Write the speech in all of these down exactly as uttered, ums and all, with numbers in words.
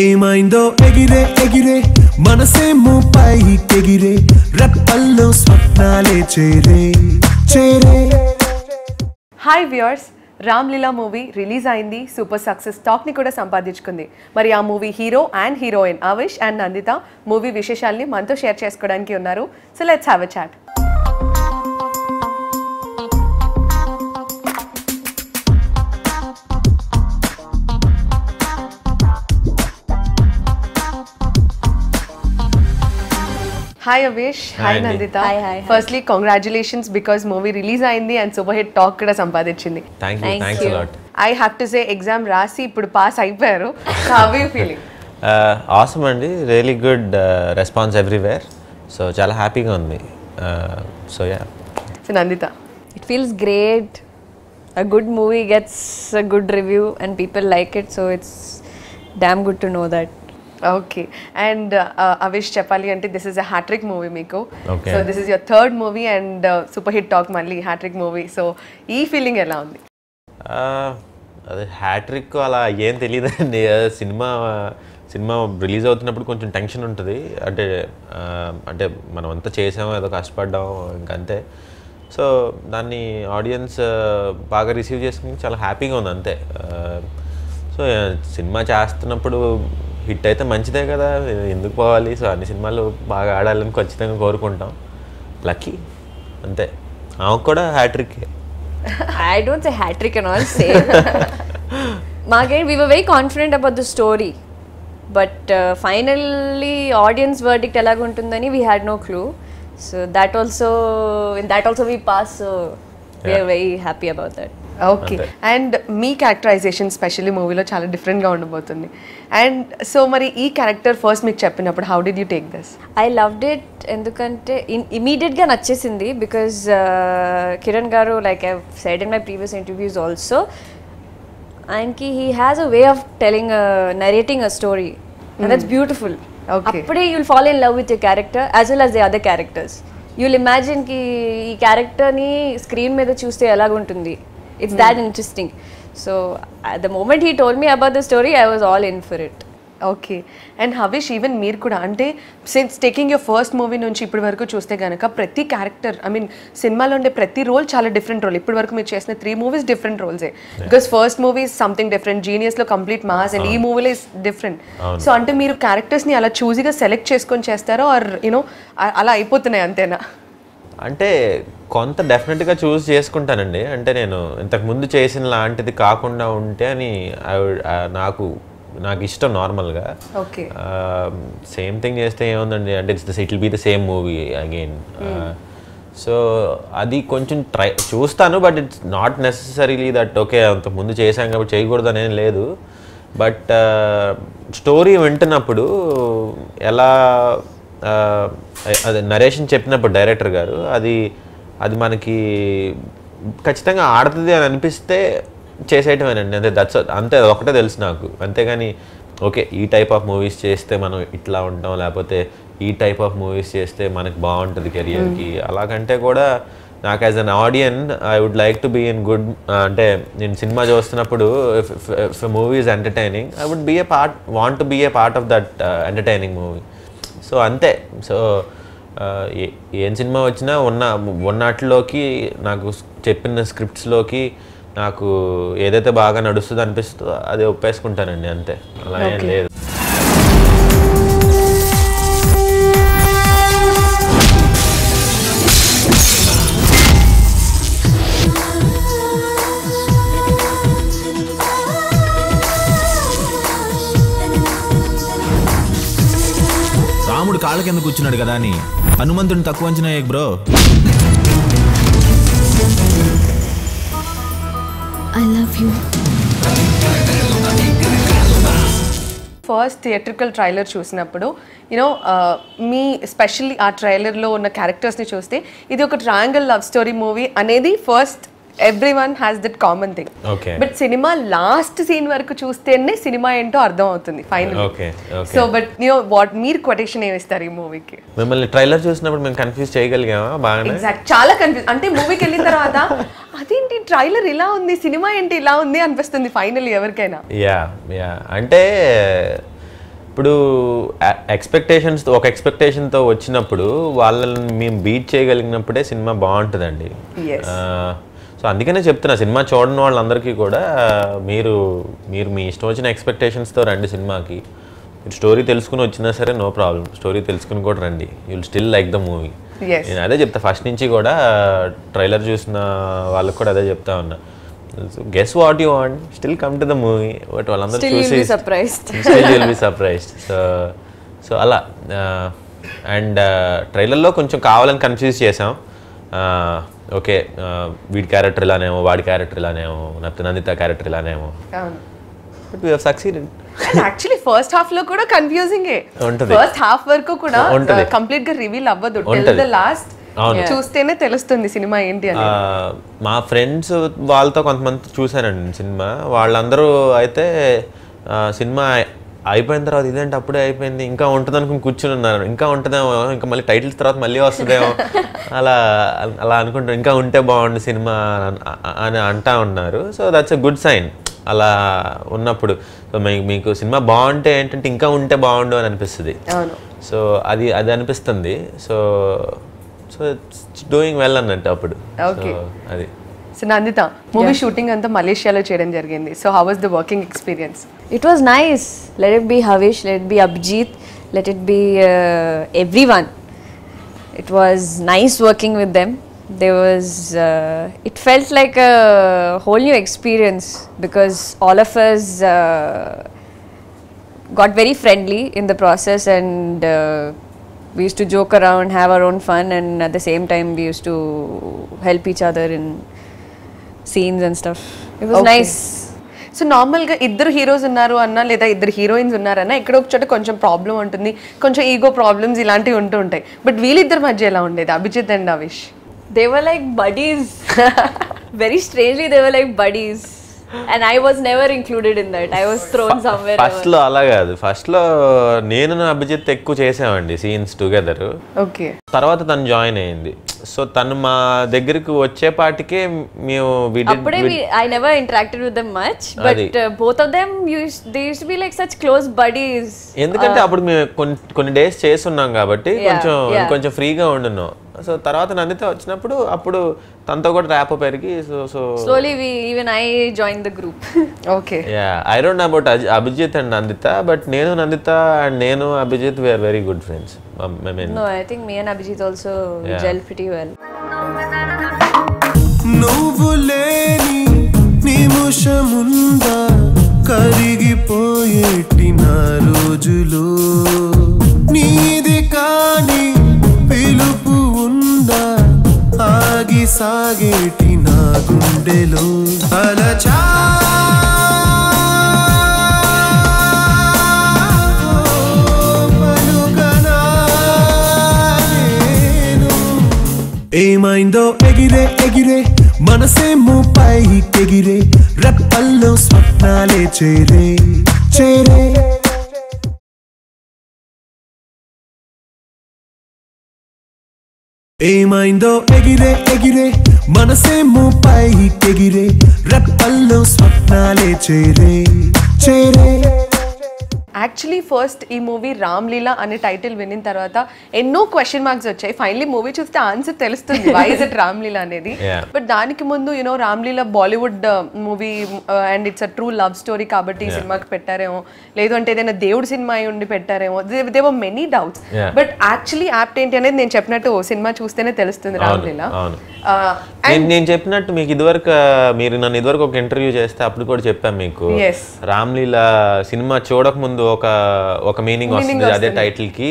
ఏమైందో ఎగిరే ఎగిరే మనసే ముపై ఎగిరే రెప్పల్లో స్వప్నాలే చేరే చేరే. Hi viewers, Ram Leela movie release అయింది, సూపర్ సక్సెస్ టాక్ని కూడా సంపాదించుకుంది. మరి ఆ movie hero and heroine Havish and Nanditha movie విశేషాలని మనతో షేర్ చేసుకోవడానికి ఉన్నారు. So let's have a chat. Hi Havish, hi, hi Nanditha. Hi, hi, hi. Firstly, congratulations because movie release ayindi and super hit talk kuda sampadinchindi. Thank you, Thank thanks you. a lot. I have to say exam rasi ippudu pass ayyaru. So how are you feeling? Uh, awesome andi, really good uh, response everywhere. So chala happy ga undi. Uh, so yeah. So Nanditha, it feels great. A good movie gets a good review and people like it, so it's damn good to know that. Okay, and uh, Havish Chepali ante this is a hat trick movie meeku. Okay. So this is your third movie and uh, super hit talk malli hat trick movie. So ee feeling ela undi? Ah, adi hat trick ala em teliyadandi. Cinema cinema release avutunappudu koncham tension untadi, ante ante manam anta chesamo edo kashtapaddam inkante. So danni audience baga receive chestundi, chala happy ga undi ante. So సినిమా చేస్తున్నప్పుడు hit అయితే మంచిదే కదా, ఎందుకు పోవాలి. So అన్ని సినిమాలు బాగా ఆడాలని ఖచ్చితంగా కోరుకుంటాం. లక్కీ అంతే. ఆమె కూడా hat trick. I don't say hat trick and all say మాకే we were very confident about the story, but finally audience verdict ఎలాగ ఉంటుందని we had no clue. So that also in that also we pass. So we are very happy about that. Okay, and మీ characterization specially మూవీలో చాలా డిఫరెంట్గా ఉండబోతుంది. And so మరి ఈ character first మీకు చెప్పినప్పుడు how did you take this? I loved it, ఎందుకంటే ఇమీడియట్గా నచ్చేసింది. Because Kiran garu, like I said in my previous interviews also, ఆయనకి he has a way of telling narrating a story and that's beautiful. అప్పుడే you'll fall in love with your character as well as the other characters. You'll imagine కి ఈ క్యారెక్టర్ని screen మీద చూస్తే ఎలాగుంటుంది. It's mm. that interesting. So at the moment he told me about the story, I was all in for it. Okay. And Havish, even meer kuda ante since taking your first movie nunchi ippudu varaku chuste ganaka prati character, I mean cinema lo unde prati role chaala different role. Ippudu varaku meer chesina three movies different roles e. Because first movie is something different, genius lo complete mass, and ee movie lo is different. So ante meer characters ni ala choosy ga select cheskoni chestaro or you know ala ayipothunay antena? అంటే కొంత డెఫినెట్గా చూస్ చేసుకుంటానండి. అంటే నేను ఇంతకుముందు చేసిన లాంటిది కాకుండా ఉంటే అని నాకు నాకు ఇష్టం. నార్మల్గా సేమ్ థింగ్ చేస్తే ఏముందండి, అంటే it's this it will be the same movie again. So అది కొంచెం ట్రై చూస్తాను, but it's not necessarily that okay అంతకుముందు చేశాం కాబట్టి చేయకూడదు అనేం లేదు. బట్ స్టోరీ వింటున్నప్పుడు ఎలా అది నరేషన్ చెప్పినప్పుడు డైరెక్టర్ గారు అది అది మనకి ఖచ్చితంగా ఆడుతుంది అని అనిపిస్తే చేసేయటమేనండి. అంటే దట్స్ అంతే, ఒకటే తెలుసు నాకు. అంతేగాని ఓకే ఈ టైప్ ఆఫ్ మూవీస్ చేస్తే మనం ఇట్లా ఉంటాం, లేకపోతే ఈ టైప్ ఆఫ్ మూవీస్ చేస్తే మనకు బాగుంటుంది కెరియర్కి, అలాగంటే కూడా నాకు as an audience I would like to be in good. అంటే నేను సినిమా చూస్తున్నప్పుడు if a movie is entertaining I would be a part want to be a part of that entertaining movie. So అంతే. సో ఏం సినిమా వచ్చినా ఉన్న ఉన్నట్లోకి నాకు చెప్పిన స్క్రిప్ట్స్లోకి నాకు ఏదైతే బాగా నడుస్తుందో అనిపిస్తుందో అది ఒప్పేసుకుంటానండి, అంతే. అలా ఏం లేదు. కాళ్ళ కింద కూర్చున్నాడు కదా అని హనుమంతుని తక్కువ అంచనా వేయకు bro. I love you. First theatrical trailer చూసినప్పుడు యూనో మీ స్పెషల్లీ ఆ ట్రైలర్లో ఉన్న క్యారెక్టర్స్ని చూస్తే ఇది ఒక ట్రయాంగిల్ లవ్ స్టోరీ మూవీ అనేది first everyone has that common thing. But సినిమా లాస్ట్ సీన్ వరకు చూస్తేనే సినిమా ఏంటో అర్థం అవుతుంది final. So but you what మీరు కొటేషన్ ఏమిస్తారు ఈ మూవీకి? మిమ్మల్ని ట్రైలర్ చూసినప్పుడు మేము కన్ఫ్యూజ్ చేయగలిగామా? బాగా ఎగ్జాక్ట్, చాలా కన్ఫ్యూజ్. అంటే మూవీకి వెళ్ళిన తర్వాత అదేంటి ట్రైలర్ ఇలా ఉంది సినిమా ఏంటి ఇలా ఉంది అనిపిస్తుంది ఫైనల్ ఎవరికైనా. యా యా అంటే ఇప్పుడు ఎక్స్‌పెక్టేషన్స్ తో ఒక ఎక్స్‌పెక్టేషన్ తో వచ్చినప్పుడు వాళ్ళని మేము బీట్ చేయగలిగినప్పుడే సినిమా బాగుంటదండి. సో అందుకనే చెప్తున్నా సినిమా చూడని వాళ్ళందరికీ కూడా మీరు మీరు మీ ఇష్టం వచ్చిన ఎక్స్‌పెక్టేషన్స్ తో రండి సినిమాకి. మీరు స్టోరీ తెలుసుకుని వచ్చినా సరే నో ప్రాబ్లం, స్టోరీ తెలుసుకుని కూడా రండి, you will still like the movie. నేను అదే చెప్తా ఫస్ట్ నుంచి కూడా ట్రైలర్ చూసిన వాళ్ళకి కూడా అదే చెప్తా ఉన్నా. So guess what you want, still come to the movie, but valandaru choose, still you'll be surprised. Still you'll be surprised. So so ala uh, and uh, trailer lo koncham kavalani confuse chesam. Uh, okay, uh, weed character ilanemo, vaadi character ilanemo, Nanditha character ilanemo. Avunu. But we have succeeded. Actually first half lo kuda confusing e. First half varaku kuda uh, complete ga reveal avvadu till the last. అవును చూస్తేనే తెలుస్తుంది cinema ఏంటి అని. మా friends వాళ్ళతో కొంతమంది చూశానండి cinema, వాళ్ళందరూ అయితే సినిమా అయిపోయిన తర్వాత ఇదేంటి అప్పుడే అయిపోయింది ఇంకా ఉంటుంది అనుకుని కూర్చుని ఉన్నారు, ఇంకా ఉంటుందేమో, ఇంకా మళ్ళీ టైటిల్స్ తర్వాత మళ్ళీ వస్తుందేమో అలా అలా అనుకుంటారు, ఇంకా ఉంటే బాగుండు సినిమా అని అంటా ఉన్నారు. So that's a good sign అలా ఉన్నప్పుడు. సో మీకు సినిమా బాగుంటే ఏంటంటే ఇంకా ఉంటే బాగుండు అని అనిపిస్తుంది. సో అది అది అనిపిస్తుంది. So so it's doing well annante appudu. Okay, so adi so Nanditha movie yeah. shooting anta Malaysia lo cheyadam jarigindi. So how was the working experience? It was nice. Let it be Havish, let it be Abhijeet, let it be uh, everyone. It was nice working with them. There was uh, it felt like a whole new experience because all of us uh, got very friendly in the process and uh, we used to joke around, have our own fun, and at the same time we used to help each other in scenes and stuff. It was okay. Nice. So normal ga iddaru heroes unnaru anna ledha iddaru heroines unnaru anna ikkada ok chota koncham problem untundi, koncham ego problems ilanti untu untai, but veeli iddaru madhya ela undedi Abhijeet and Havish? They were like buddies. Very strangely they were like buddies. And I was never included in that. I was thrown somewhere. First lo ala gaadu, first lo nenu na Abhijeet ekku chesavandi scenes together. Okay, tarvata tan join ayindi. So tan ma deggariki vacche paatike mem we did appude I never interacted with them much, but uh, both of them used, they used to be like such close buddies. Endukante appudu mem konni days chesunnam kabatti koncham koncham free ga undunnam. So తర్వాత Nanditha వచ్చినప్పుడు అప్పుడు తనతో కూడా rapport పెరిగి so so slowly we even I joined the group. Okay, yeah, I don't know about Abhijeet and Nanditha, but నేను Nanditha and నేను Abhijeet we are very good friends. I mean no, I think me and Abhijeet also yeah. gel pretty well. నువ్వులేని నిముషముందా కరిగిపోయేటి నా రోజులు నీది కాని పిలుపు ఉందా ఆగి సాగేటి నా గుండెలో అలచా పలుకనా నేను ఏమైందో ఎగిరే ఎగిరే మనసేమో పైకెగిరే రెప్పల్లో స్వప్నాలే చేరే చేరే. ఏమైందో ఎగిరే ఎగిరే మనసేమో పైకెగిరే రెప్పల్లో స్వప్నాలే చేరే చేరే. యాక్చువల్లీ ఫస్ట్ ఈ మూవీ రామ్ లీలా అనే టైటిల్ విన్న తర్వాత ఎన్నో క్వశ్చన్ మార్క్స్ వచ్చాయి. ఫైనలీ మూవీ చూస్తే ఆన్సర్ తెలుస్తుంది why is it Ram Leela అనేది. బట్ దానికి ముందు you know Ram Leela Bollywood movie and it's a true love story కాబట్టి ఈ సినిమాకి పెట్టారేమో, లేదు అంటే ఏదైనా దేవుడు సినిమా అయి ఉండి పెట్టారేమో, they were many doubts. But actually apt ఏంటి అనేది నేను చెప్పినట్టు సినిమా చూస్తేనే తెలుస్తుంది రామ్ లీలా. నేను చెప్పినట్టు మీకు ఇదివరకు మీరు నన్ను ఇదివరకు ఒక ఇంటర్వ్యూ చేస్తే అప్పుడు కూడా చెప్పాను మీకు రామ్ లీలా సినిమా చూడక ముందు ఒక ఒక మీనింగ్ వస్తుంది అదే టైటిల్ కి,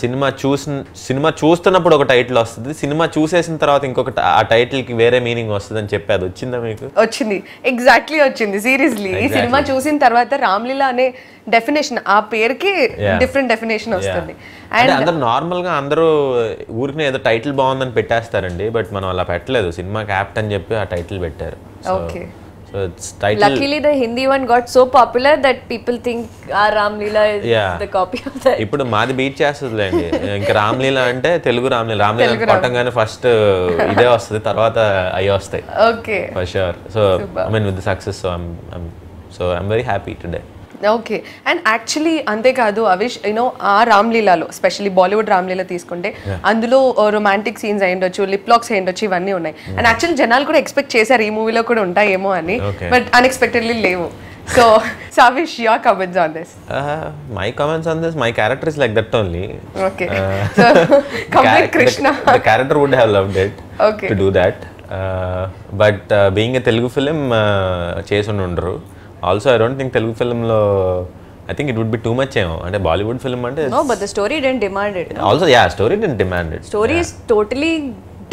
సినిమా చూసి సినిమా చూస్తున్నప్పుడు ఒక టైటిల్ వస్తుంది, సినిమా చూసేసిన తర్వాత ఇంకొక ఆ టైటిల్ కి వేరే మీనింగ్ వస్తుంది అని చెప్పారు. వచ్చిందా మీకు? వచ్చింది, ఎగ్జాక్ట్లీ వచ్చింది. సీరియస్లీ ఈ సినిమా చూసిన తర్వాత రామ్ లీలా అనే డెఫినేషన్ ఆ పేరుకి డిఫరెంట్ డెఫినేషన్ వస్తుంది. అండ్ అందరూ నార్మల్ గా అందరూ ఊరికి ఏదో టైటిల్ బాగుందని పెట్టేస్తారండి, బట్ మనం అలా పెట్టలేదు, సినిమా క్యాప్ట్ అని చెప్పి ఆ టైటిల్ పెట్టారు. Okay. So it's title. Luckily the Hindi one got so popular that people think our Ram Leela is yeah. the copy of that. ఇప్పుడు మాది బీట్ చేస్తదిలేండి ఇంకా రామ్ లీలా అంటే తెలుగు రామ్ లీలా రామ్ లీలా పట్టంగానే ఫస్ట్ ఇదే వస్తది, తర్వాత అయి వస్తాయి. Okay, for sure. So I mean with the success, so I am so I am very happy today. Okay. And actually ante kaadu Havish, you know aa Ram Leela lo especially Bollywood Ram Leela teeskunte andulo romantic scenes ayindochu, lip locks ayindochu, ivanni unnai. And actually janalu kuda expect chesaru ee movie lo kuda untayemo ani, but unexpectedly levu. So Havish, your comments on this? Uh, my comments on this, my character is like that only. Okay. Uh, so complete Krishna, the, the character would have loved it. Okay. To do that. Uh, but uh, being a Telugu film, chesunu undru. Also, I don't think Telugu film lo, I think it would be too much. And a Bollywood film and no, but the story didn't demand it. No? Also, yeah, story didn't demand it. Story yeah. is totally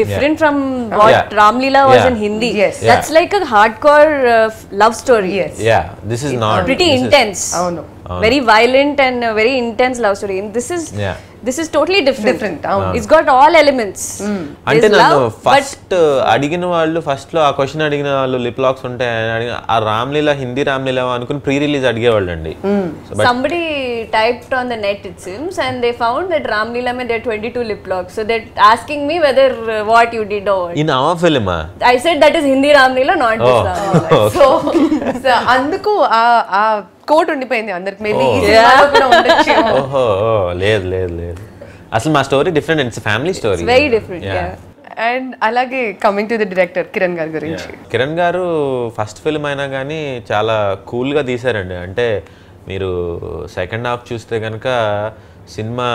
different yeah. from what yeah. Ram Leela was yeah. in Hindi. Yes, yeah. That's like a hardcore uh, love story. Yes. Yeah, this is not. Pretty intense. Is, oh no. Oh, very violent and uh, very intense love story. And this is. Yeah. This is totally different. Different. Uh, it's got all elements. Mm. Until now, first, Adigina vallu first lo, a question Adigina vallu lip locks unte, a Ram Leela Hindi Ram Leela anukoni pre-release adige vallandi. Somebody typed on the net it seems, and they found that Ram Leela mein there are twenty-two lip locks. So they're asking me whether uh, what you did or. In our film, ah? I said that is Hindi Ram Leela, not oh. this Ram Leela. Oh, okay. So, so anduku a a quote ఉండిపోయింది అందరికి maybe ఈ సినిమాలో కూడా ఉండొచ్చు. ఓహో లేదు లేదు లేదు అసలు మా story different and it's family story very different. Yeah and అలాగే coming to the director Kiran గారి గురించి. కిరణ్ గారు ఫస్ట్ ఫిల్మ్ అయినా కానీ చాలా కూల్ గా తీశారండి. అంటే మీరు సెకండ్ హాఫ్ చూస్తే కనుక సినిమా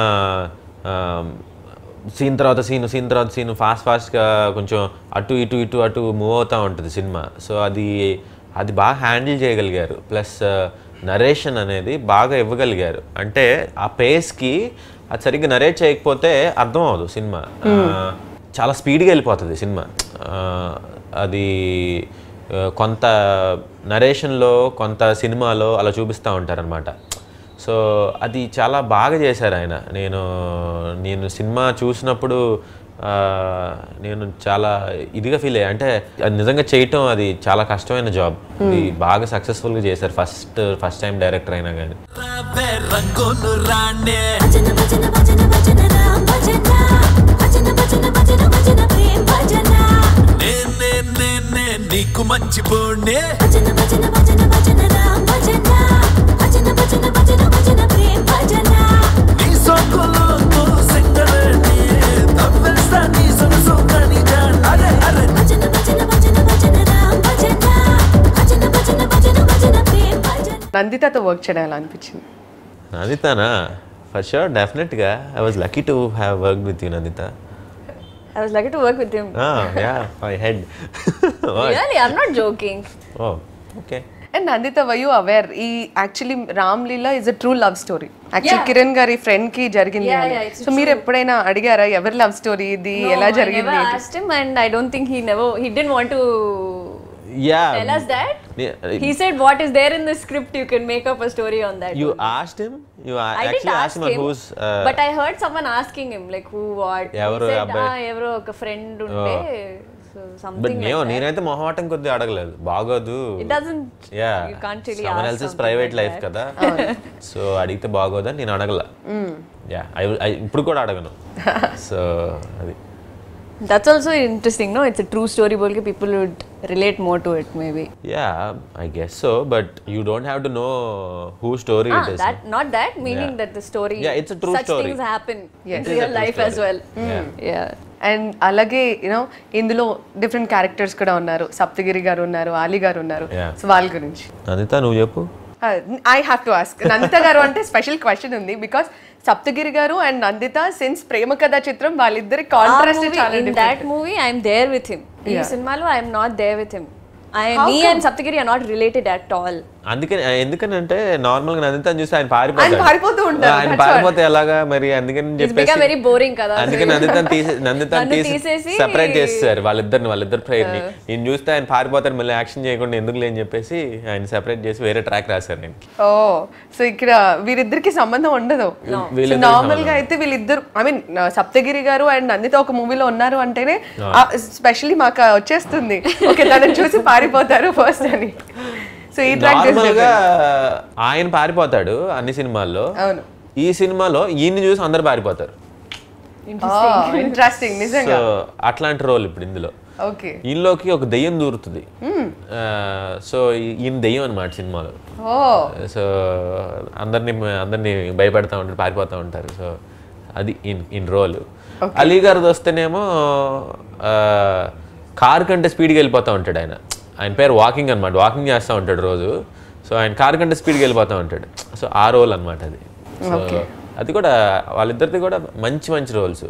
సీన్ తర్వాత సీన్ సీన్ తర్వాత సీన్ ఫాస్ట్ ఫాస్ట్గా కొంచెం అటు ఇటు ఇటు అటు మూవ్ అవుతూ ఉంటుంది సినిమా. సో అది అది బాగా హ్యాండిల్ చేయగలిగారు. ప్లస్ నరేషన్ అనేది బాగా ఇవ్వగలిగారు. అంటే ఆ పేస్కి అది సరిగ్గా నరేట్ చేయకపోతే అర్థం అవ్వదు సినిమా. చాలా స్పీడ్గా వెళ్ళిపోతుంది సినిమా. అది కొంత నరేషన్లో కొంత సినిమాలో అలా చూపిస్తూ ఉంటారనమాట. సో అది చాలా బాగా చేశారు ఆయన. నేను నేను సినిమా చూసినప్పుడు నేను చాలా ఇదిగా ఫీల్ అయ్యా. అంటే అది నిజంగా చేయటం అది చాలా కష్టమైన జాబ్. ఇది బాగా సక్సెస్ఫుల్గా చేశారు ఫస్ట్ ఫస్ట్ టైం డైరెక్టర్ అయినా కానీ. నందితతో వర్క్ చేయడం ఎలా అనిపించింది? నందితనా ఫర్ షూర్ డెఫినెట్గా. I was lucky to have worked with you Nanditha. I was lucky to work with him. Ah, yeah, my head. Really, I'm not joking. Oh, okay. And Nanditha, were you aware he actually Ram Leela is a true love story? Actually yeah. Kiran gari friend ki jarigindi. Yeah, yeah, so meer eppudaina adigara ever love story idi ela jarigindi? No, I never asked him, and I don't think he never he didn't want to yeah tell us that. Yeah, he said what is there in the script, you can make up a story on that. You only. Asked him? You I actually didn't ask asked him, him who's uh, but I heard someone asking him like who what he said, ah evro oka friend unde so something. But no, నేను అయితే మొహమాటం కొద్ది అడగలేదు. బాగోదు. It doesn't yeah. You can't really someone ask else's private life కదా. So అడిగితే బాగోదు అని నేను అడగల. Yeah, I ఇప్పుడు కూడా అడగను. So అది that's also interesting, no? It's a true story, bolke people would relate more to it maybe. Yeah, I guess so, but you don't have to know whose story ah, it is. That, not that, meaning yeah. that the story, yeah, it's a true such story. Things happen yes. in real life story. As well. Mm. Yeah. yeah. And alage, you know, indulo different characters kuda unnaru. Saptagiri garu unnaru, Ali garu unnaru. Yeah. So, vaal gurinchi. Nanditha, nu cheppu. Uh, I have to ask. Nanditha garu ante special question undi because Saptagiri garu and Nanditha since Prema Kada Chitram validari contrast ah, chaala different. In that movie I am there with him. Yeah. In cinema lo I am not there with him. I am me and Saptagiri are not related at all. అందుకని ఎందుకంటే normal గా నందితని చూసి ఆయన పారిపోతాడు. ఆయన పారిపోతూ ఉంటాడు. ఆయన పారిపోతే ఎలాగా మరి అందుకని చెప్పేసి ఇట్స్ వెరీ బోరింగ్ కదా. అందుకని నందితని తీసి నందితని తీసి సెపరేట్ చేస్తారు వాళ్ళిద్దరిని వాళ్ళిద్దరి ప్రేయర్ని. నేను చూస్తే ఆయన పారిపోతాడు మళ్ళీ యాక్షన్ చేయకుండా ఎందుకు లేని చెప్పేసి ఆయన సెపరేట్ చేసి వేరే ట్రాక్ రాశారు నేను. ఓ సో ఇక్కడ వీరిద్దరికి సంబంధం ఉండదు. నార్మల్ గా అయితే వీళ్ళిద్దరు ఐ మీన్ సప్తగిరి గారు అండ్ నందిత ఒక మూవీలో ఉన్నారు అంటేనే స్పెషల్లీ మాకు వచ్చేస్తుంది ఓకే దాన్ని చూసి పారిపోతారు ఫస్ట్ అని. సో ఈ ట్రాక్ నార్మల్గా ఆయన పారిపోతాడు అన్ని సినిమాల్లో. ఈ సినిమాలో ఈయన్ని చూసి అందరు పారిపోతారు. ఇంట్రెస్టింగ్. నిజంగా అట్లాంటి రోల్ ఇప్పుడు ఇందులో. Okay. Inloki oka dayam doorutundi. So in dayam anamata cinema lo. Oh. So andarni andarni bhayapadta untaru paaripotha untaru. So adi in in role. Okay. Ali garu dostenemo car kante speed ga velipotha untadu ayana. Ayana pair walking anamata. Walking chestha untadu roju. So ayana car kante speed ga velipotha untadu. So aa role anamata adi. Okay. అది కూడా వాళ్ళిద్దరిది కూడా మంచి మంచి roles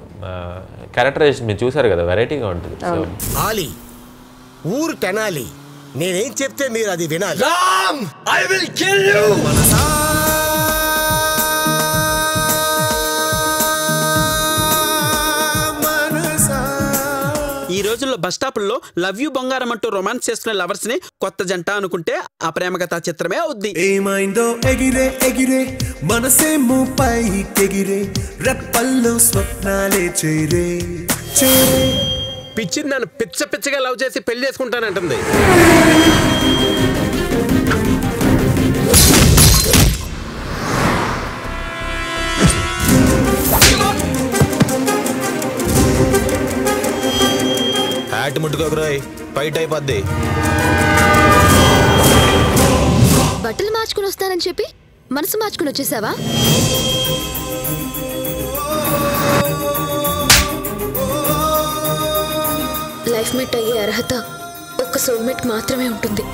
characterisation మీరు చూసారు కదా వెరైటీగా ఉంటుంది. సో ఆలీ ఊరు తనాలి నేనేం చెప్తే మీరు అది వినాలి. Ram I will kill you మనసా. ఈ రోజుల్లో బస్ స్టాప్‌ల్లో లవ్ యు బంగారం అంటూ రొమాన్స్ చేస్తున్న లవర్స్ ని కొత్త జంట అనుకుంటే ఆ ప్రేమ కథ చిత్రమే అవుద్ది. ఏమైందో ఎగిరే ఎగిరే మనసే ముపై ఎగిరే రెప్పల్లో స్వప్నాలే చేరే చేరే పిచ్చింది నన్ను పిచ్చ పిచ్చగా లవ్ చేసి పెళ్లి చేసుకుంటానంటుంది. హ్యాట్ ముట్టుకోకరాయ్ ఫైట్ అయిపోద్ది. బట్టలు మార్చుకుని వస్తానని చెప్పి మనసు మార్చుకుని వచ్చేసావా? లైఫ్ మేట్ అయ్యే అర్హత ఒక్క సోల్మేట్ మాత్రమే ఉంటుంది.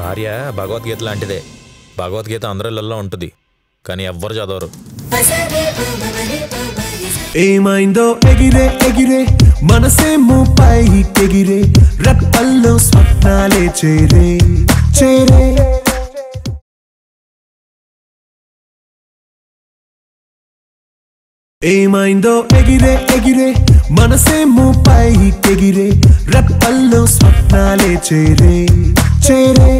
భార్య భగవద్గీత లాంటిదే. భగవద్గీత అందరిలో ఉంటుంది కానీ ఎవ్వరు చదవరు. ఏమైందో ఎగిరే ఎగిరే మనసే ముపై ఎగిరే రెప్పల్లో స్వప్నాలే చేరే చేరే. ఏమైందో ఎగిరే ఎగిరే మనసే ముపై ఎగిరే రెప్పల్లో స్వప్నాలే చేరే చేరే.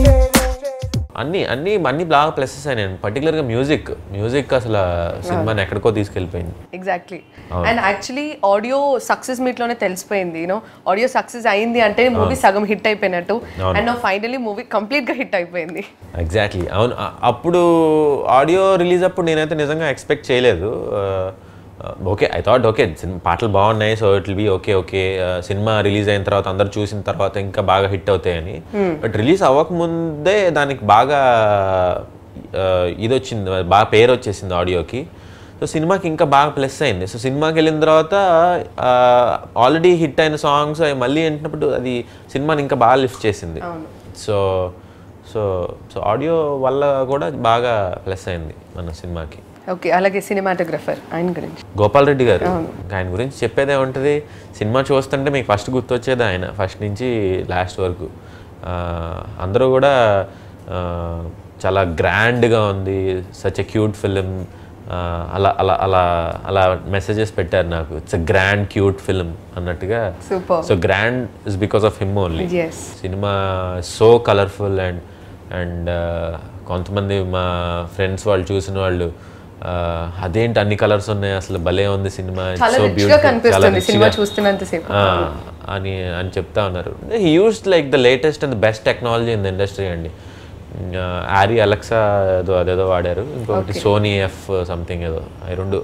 అన్నీ అన్నీ అన్ని బాగా ప్లసెస్ అయినాయి. పర్టికులర్గా మ్యూజిక్ మ్యూజిక్ అసలు సినిమాని ఎక్కడికో తీసుకెళ్ళిపోయింది. Exactly. And actually audio success మీట్లోనే తెలిసిపోయింది. యూనో ఆడియో సక్సెస్ అయింది అంటే మూవీ సగం హిట్ అయిపోయినట్టు. అండ్ ఫైనలీ మూవీ కంప్లీట్గా హిట్ అయిపోయింది. ఎగ్జాక్ట్లీ అవును. అప్పుడు ఆడియో రిలీజ్ అప్పుడు నేనైతే నిజంగా ఎక్స్పెక్ట్ చేయలేదు. ఓకే ఐ థాట్ ఓకే సినిమా పాటలు బాగున్నాయి so it will be okay okay సినిమా రిలీజ్ అయిన తర్వాత అందరు చూసిన తర్వాత ఇంకా బాగా హిట్ అవుతాయని. బట్ రిలీజ్ అవ్వకముందే దానికి బాగా ఇది వచ్చింది, బాగా పేరు వచ్చేసింది ఆడియోకి. సో సినిమాకి ఇంకా బాగా ప్లస్ అయింది. సో సినిమాకి వెళ్ళిన తర్వాత ఆల్రెడీ హిట్ అయిన సాంగ్స్ అవి మళ్ళీ వింటున్నప్పుడు అది సినిమాని ఇంకా బాగా లిఫ్ట్ చేసింది. సో సో సో ఆడియో వల్ల కూడా బాగా ప్లస్ అయింది మన సినిమాకి. ఓకే. అలాగే సినిమాటోగ్రఫర్ ఆయన గురించి గోపాల్ రెడ్డి గారు, ఆయన గురించి చెప్పేదే ఉంటుంది. సినిమా చూస్తుంటే మీకు ఫస్ట్ గుర్తొచ్చేది ఆయన, ఫస్ట్ నుంచి లాస్ట్ వరకు. అందరూ కూడా చాలా గ్రాండ్గా ఉంది, సచ్ ఎ క్యూట్ ఫిలిం అలా అలా అలా అలా మెసేజెస్ పెట్టారు నాకు. It's a grand cute film అన్నట్టుగా. So grand is because of him only. సినిమా సో కలర్ఫుల్. అండ్ అండ్ కొంతమంది మా ఫ్రెండ్స్ వాళ్ళు చూసిన వాళ్ళు అదేంటి అన్ని కలర్స్ ఉన్నాయి అసలు భలే ఉంది సినిమా అని అని చెప్తా ఉన్నారు. He used like the latest and the best technology in the industry అండి. ఆరి అలెక్సా ఏదో అదేదో వాడారు, ఇంకొకటి సోనీ ఎఫ్ సంథింగ్ ఏదో, అవి రెండు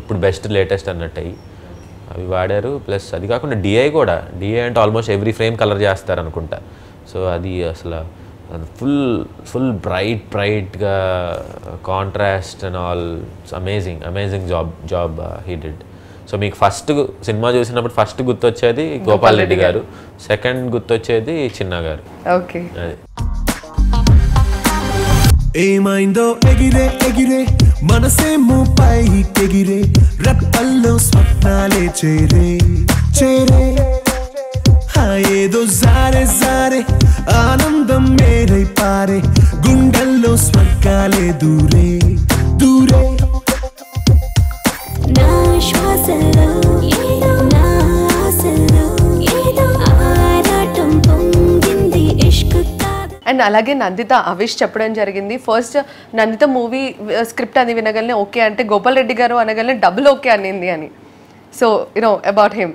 ఇప్పుడు బెస్ట్ లేటెస్ట్ అన్నట్టు అవి అవి వాడారు. ప్లస్ అది కాకుండా డిఐ కూడా, డిఐ అంటే ఆల్మోస్ట్ ఎవ్రీ ఫ్రేమ్ కలర్ చేస్తారు అనుకుంటా. సో అది అసలు ఫుల్ ఫుల్ బ్రైట్ బ్రైట్గా contrast and all. It's amazing amazing job job he did. So మీకు ఫస్ట్ సినిమా చూసినప్పుడు ఫస్ట్ గుర్తొచ్చేది గోపాల్ రెడ్డి గారు, సెకండ్ గుర్తొచ్చేది చిన్న గారు. ఓకే. ఏమైందో ఎగిరే ఎగిరే మనసే ముపై ఎగిరే రెప్పల్లో స్వప్నాలే చేరే చేరే. ఏదో జారే జారే ఆనందం మేరై పారే గుండెల్లో స్వర్గాలే దూరే దూరే. నా శ్వాసలో ఏదో నా ఆశలో ఏదో ఆరాటం పొంగింది ఇష్కు. అండ్ అలాగే నందిత హవిష్ చెప్పడం జరిగింది. ఫస్ట్ నందిత మూవీ స్క్రిప్ట్ అని వినగలనే ఓకే అంటే గోపాల్ రెడ్డి గారు అనగలనే డబుల్ ఓకే అనింది అని. So you know about him.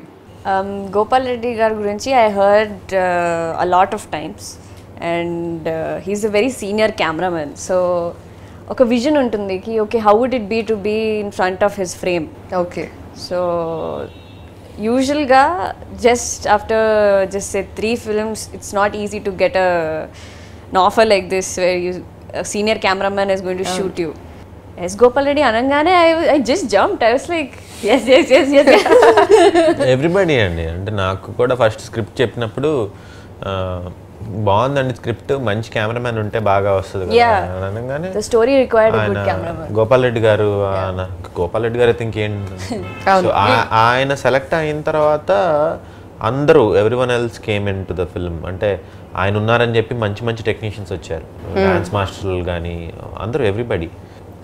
Um, Gopal Reddy gar gurinchi I heard uh, a lot of times, and uh, he's a very senior cameraman. So ఒక vision ఉంటుంది కి okay how would it be to be in front of his frame. Okay so యూజువల్గా just after just say three films it's not easy to get a an offer like this where you a senior cameraman is going to yeah. shoot you. As Gopal Reddy anangane I, I just jumped. I was like yes yes yes yes. Everybody and ante naaku kuda first script cheppinappudu బాగుందండి script మంచి cameraman ఉంటే బాగా వస్తుంది కదా అనగానే the story required a good cameraman Gopal Reddy గారు గోపాల్ రెడ్డి గారు think ఏంటి ఆయన సెలెక్ట్ అయిన తర్వాత అందరూ everyone else came in to the film అంటే ఆయన ఉన్నారని చెప్పి మంచి మంచి టెక్నీషియన్స్ వచ్చారు డాన్స్ మాస్టర్లు కానీ అందరూ ఎవ్రీబడి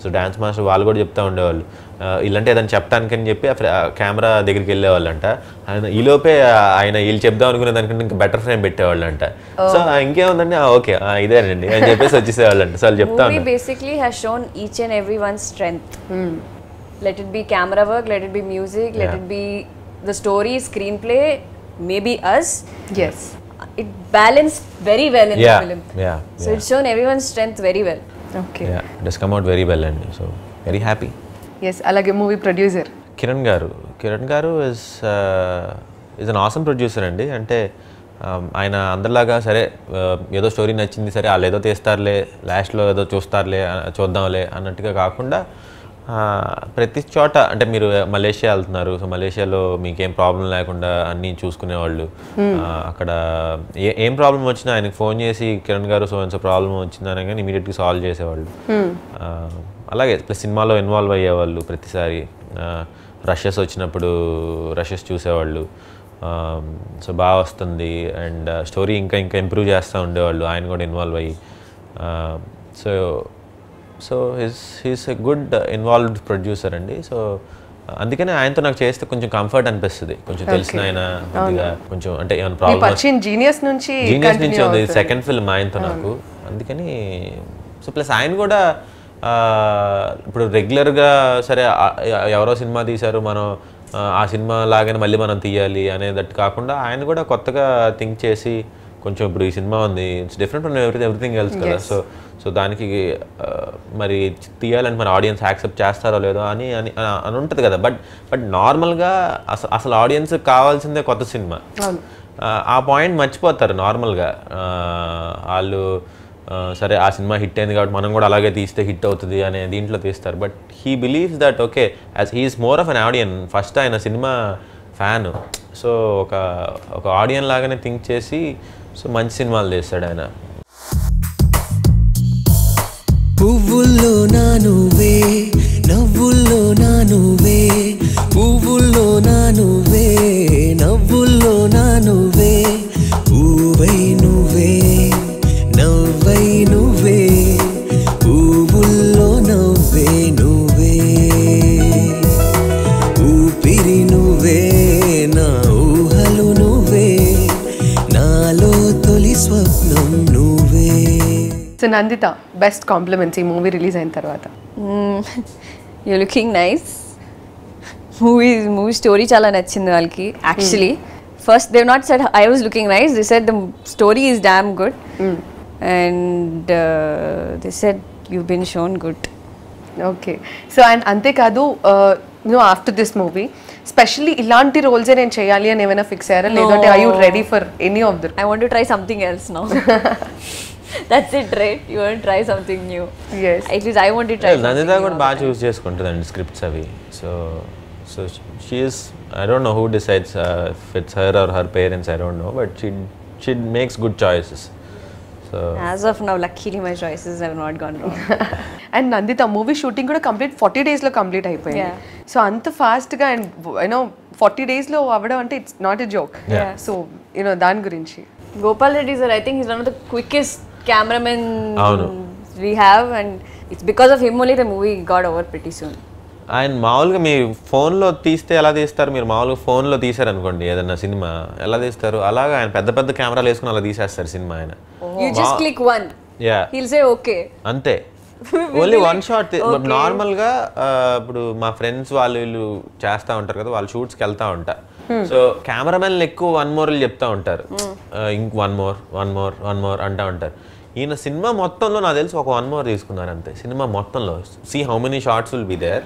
సో డాన్స్ మాస్టర్ వాళ్ళు కూడా చెప్తా ఉండేవాళ్ళు ఇలాంటి ఏదైనా చెప్పడానికని చెప్పి కెమెరా దగ్గరికి వెళ్ళేవాళ్ళంట ఆయన ఈలోపే ఆయన వీళ్ళు చెప్దాం అనుకునే దానికంటే ఇంకా బెటర్ ఫ్రేమ్ పెట్టేవాళ్ళంట సో ఇంకేముందండి ఓకే ఇదేనండి అని చెప్పేసి వచ్చేసేవాళ్ళంట సో వాళ్ళు చెప్తా ఉంటారు. Basically has shown each and every one strength let it be camera work let it be music let it be the story screenplay maybe us yes it balanced very well in yeah. the film yeah so yeah. it's shown everyone's strength very well okay yeah it has come out very well and so very happy yes alage movie producer kiran garu kiran garu is uh, is an awesome producer andi ante ఆయన అందరిలాగా సరే ఏదో story నచ్చింది సరే వాళ్ళు ఏదో తీస్తారులే లాస్ట్లో ఏదో చూస్తారులే చూద్దాంలే అన్నట్టుగా కాకుండా ప్రతి చోట అంటే మీరు మలేషియా వెళ్తున్నారు సో మలేషియాలో మీకేం ప్రాబ్లం లేకుండా అన్నీ చూసుకునేవాళ్ళు అక్కడ ఏ ఏం ప్రాబ్లం వచ్చినా ఆయనకు ఫోన్ చేసి కిరణ్ గారు సో ఎంత ప్రాబ్లం వచ్చిందని కానీ ఇమీడియట్గా సాల్వ్ చేసేవాళ్ళు అలాగే ప్లస్ సినిమాలో ఇన్వాల్వ్ అయ్యేవాళ్ళు ప్రతిసారి రషెస్ వచ్చినప్పుడు రషెస్ చూసేవాళ్ళు సో బాగా వస్తుంది అండ్ స్టోరీ ఇంకా ఇంకా ఇంప్రూవ్ చేస్తూ ఉండేవాళ్ళు ఆయన కూడా ఇన్వాల్వ్ అయ్యి so so he's he's a good involved producer అండి సో అందుకనే ఆయనతో నాకు చేస్తే కొంచెం కంఫర్ట్ అనిపిస్తుంది కొంచెం తెలిసిన ఆయన కొంచెం అంటే ఏమైనా ప్రాబ్లమ్ జీనియస్ నుంచి జీనియస్ నుంచి ఉంది సెకండ్ ఫిల్మ్ ఆయనతో నాకు అందుకని సో ప్లస్ ఆయన కూడా ఇప్పుడు రెగ్యులర్గా సరే ఎవరో సినిమా తీశారు మనం ఆ సినిమా లాగానే మళ్ళీ మనం తీయాలి అనేదట్టు కాకుండా ఆయన కూడా కొత్తగా థింక్ చేసి కొంచెం ఇప్పుడు ఈ సినిమా ఉంది it's different from every everything else కదా సో సో దానికి మరి తీయాలని మరి ఆడియన్స్ యాక్సెప్ట్ చేస్తారో లేదో అని అని అని ఉంటుంది కదా బట్ బట్ నార్మల్గా అసలు అసలు ఆడియన్స్కి కావాల్సిందే కొత్త సినిమా ఆ పాయింట్ మర్చిపోతారు నార్మల్గా వాళ్ళు సరే ఆ సినిమా హిట్ అయింది కాబట్టి మనం కూడా అలాగే తీస్తే హిట్ అవుతుంది అనే దీంట్లో తీస్తారు but he believes that okay as he's more of an audience first ఆయన సినిమా ఫ్యాన్ సో ఒక ఒక ఆడియన్ లాగానే థింక్ చేసి సో మంచి సినిమాలు చేస్తాడు ఆయన. పువ్వుల్లో నా నువ్వే నవ్వుల్లో నా నువ్వే పువ్వుల్లో నా నువ్వే నవ్వుల్లో నా నువ్వే పువ్వై నువ్వే నవ్వై నువ్వే పువ్వుల్లో నవ్వే నువ్వే ఊపిరి నువ్వే నా ఊహలు నువ్వే నాలో తొలి స్వప్నం నువ్వే. So Nanditha, best compliments ee movie release ayin tarvata. Mm, you're looking nice. Movie movie story chala nachindi valki. Actually, mm. first they've not said I was looking nice. They said the story is damn good. Mm. And uh, they said you've been shown good. Okay. So and ante kadu uh, you know after this movie especially ilanti roles e nen cheyali ani evana fix ayara ledante are you ready for any of them? I want to try something else now. That's it, right? You want to try something new. Yes. At least I want to try. Yeah, Nanditha got bad choose chestuntadanni scripts avi. So so she is I don't know who decides uh, if it's her or her parents, I don't know, but she she makes good choices. So as of now luckily my choices have not gone wrong. And Nanditha movie shooting kuda complete forty days lo complete ayipoyindi. Yeah. So anta fast ga and you know forty days lo avadam ante it's not a joke. Yeah. Yeah. So you know dan gurinchi Gopal Reddy sir I think he's one of the quickest cameraman we have and it's because of him only the movie got over pretty soon. And మామూలుగా మీరు ఫోన్లో తీస్తే ఎలా తీస్తారు మీరు మామూలుగా ఫోన్లో తీసారనుకోండి ఏదన్నా సినిమా ఎలా తీస్తారు అలాగా ఆయన పెద్ద పెద్ద కెమెరాలు వేసుకుని అలా తీసేస్తారు సినిమా ఆయన you just click one yeah he'll say okay అంతే ఓన్లీ వన్ షాట్ నార్మల్గా ఇప్పుడు మా ఫ్రెండ్స్ వాళ్ళు వీళ్ళు చేస్తూ ఉంటారు కదా వాళ్ళు షూట్స్కి వెళ్తూ ఉంటా సో కెమెరామెన్లు ఎక్కువ వన్ మోర్లు చెప్తా ఉంటారు ఇంక one more one more one more అంటూ ఉంటారు ఈయన సినిమా మొత్తంలో నాకు తెలిసి ఒక వన్ మోర్ తీసుకున్నారు అంతే. సినిమా మొత్తంలో see how many shots will be there.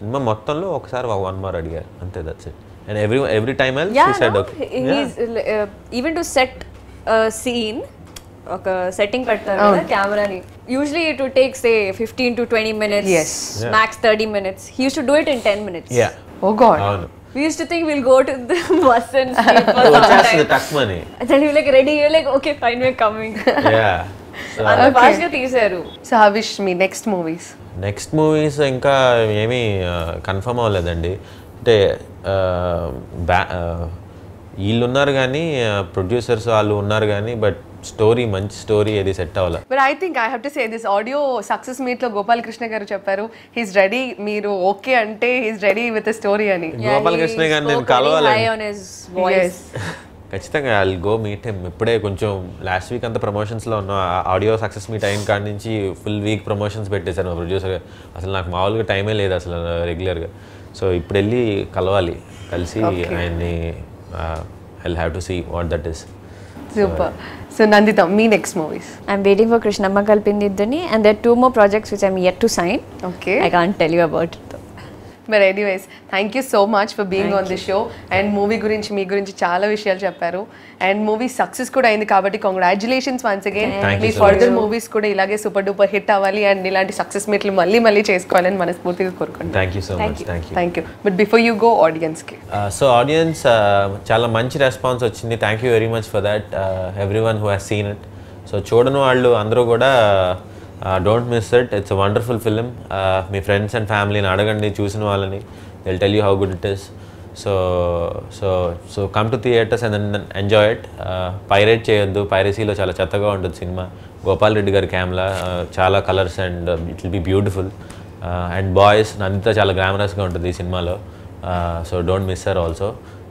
సినిమా మొత్తంలో ఒకసారి వన్ మోర్ అడిగారు అంతే. That's it. And every every time else yeah, he said no, okay. He's yeah. uh, even to set a scene, okay, setting padta oh. na camera ni. Usually it would take say fifteen to twenty minutes, yes, yeah. max thirty minutes. He used to do it in ten minutes. Yeah. Oh God. Oh, no. We used to think we'll go to the bus and sleep for some time. The takmani. And then we were like ready. We were like okay, fine, we're coming. Yeah. So, and okay. Pass ga teesaru. So Havish, me next movies. Next movies inka emi confirm avvaledandi. అంటే బ్యా వీళ్ళు ఉన్నారు కానీ producers వాళ్ళు ఉన్నారు కానీ but story మంచి story అది సెట్ అవ్వాలి. But I think I have to say this audio success మీట్లో గోపాలకృష్ణ గారు చెప్పారు హీస్ రెడీ, మీరు ఓకే అంటే he's ready with a story అని. గోపాలకృష్ణ గారు నేను కలవాలి ఖచ్చితంగా. I will go meet him. ఇప్పుడే కొంచెం లాస్ట్ వీక్ అంతా ప్రమోషన్స్లో ఉన్న ఆడియో సక్సెస్ మీట్ అయిన కాడి నుంచి ఫుల్ వీక్ ప్రమోషన్స్ పెట్టేశాను మా ప్రొడ్యూసర్గా. అసలు నాకు మామూలుగా టైమే లేదు అసలు రెగ్యులర్గా. సో ఇప్పుడు వెళ్ళి కలవాలి, కలిసి ఆయన్ని I'll have to see what that is. Super. So Nanditha, మీ next movies? I'm waiting for కృష్ణమకల్ పిండిద్దని and there two more projects which I'm yet to sign. Okay, I can't tell you about it. But anyways, thank you so much for being thank on the show and you. Movie gurinchi mee gurinchi chaala vishayalu chepparu and movie success kuda ayindi kabatti congratulations once again. Mee further movies kuda ilage super duper hit avali and ilanti success meetlu malli malli chesukovalani manaspoortiga korukunna. Thank you so thank much you. Thank you, thank you. But before you go, audience ki uh, so audience uh, chaala manchi response vachindi. Thank you very much for that, uh, everyone who has seen it. So chodanu vallu andaru kuda Uh, don't miss it. It's a wonderful film. Uh, my friends and family in Adagandi choosing valani, they'll tell you how good it is. So so so come to theaters and then enjoy it. Uh, pirate cheyoddu. Piracy lo chala chattaga untundi cinema. Gopal Reddy gar camera, uh, chala colors and uh, it will be beautiful. Uh, and boys, Nanditha chala glamorous ga untundi cinema lo. Uh, so don't miss her also.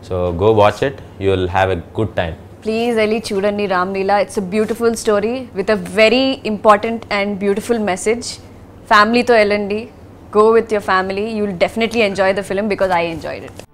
So go watch it. You'll have a good time. Please Ali chudandi Ram Leela. It's a beautiful story with a very important and beautiful message. Family to L and D, go with your family. You'll definitely enjoy the film because I enjoyed it.